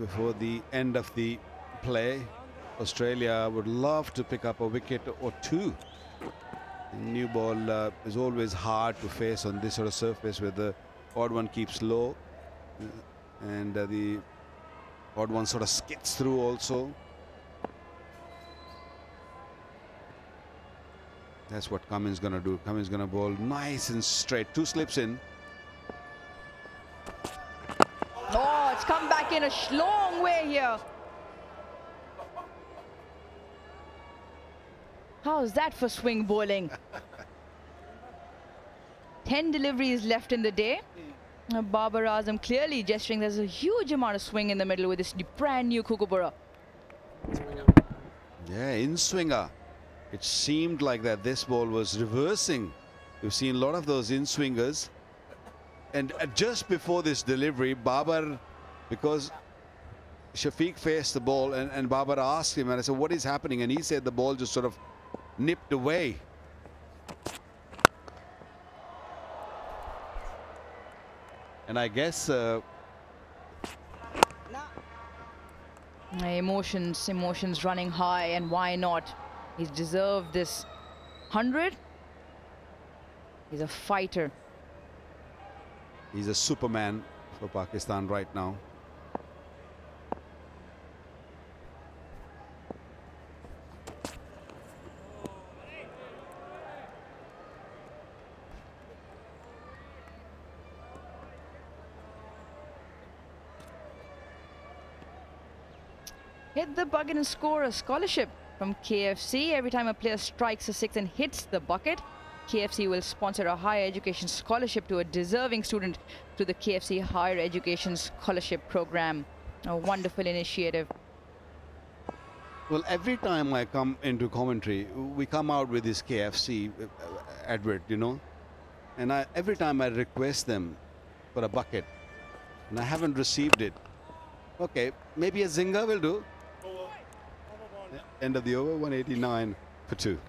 before the end of the play. Australia would love to pick up a wicket or two. The new ball is always hard to face on this sort of surface where the odd one keeps low and the odd one sort of skids through also. That's what Cummins going to do. Cummins going to bowl nice and straight. Two slips in. Oh, it's come back in a long way here. How's that for swing bowling? 10 deliveries left in the day. Babar Azam clearly gesturing there's a huge amount of swing in the middle with this brand new kookaburra. Yeah, in swinger. It seemed like that this ball was reversing. We've seen a lot of those in swingers. And just before this delivery, Babar, because Shafiq faced the ball and Babar asked him, and I said, what is happening? And he said the ball just sort of nipped away. And I guess emotions running high, and why not? He's deserved this 100. He's a fighter. He's a superman for Pakistan right now. Hit the bucket and score a scholarship from KFC. Every time a player strikes a six and hits the bucket, KFC will sponsor a higher education scholarship to a deserving student through the KFC Higher Education Scholarship Program. A wonderful initiative. Well, every time I come into commentary, we come out with this KFC advert, you know, and every time I request them for a bucket, and I haven't received it. Okay, maybe a zinger will do. End of the over, 189 for 2.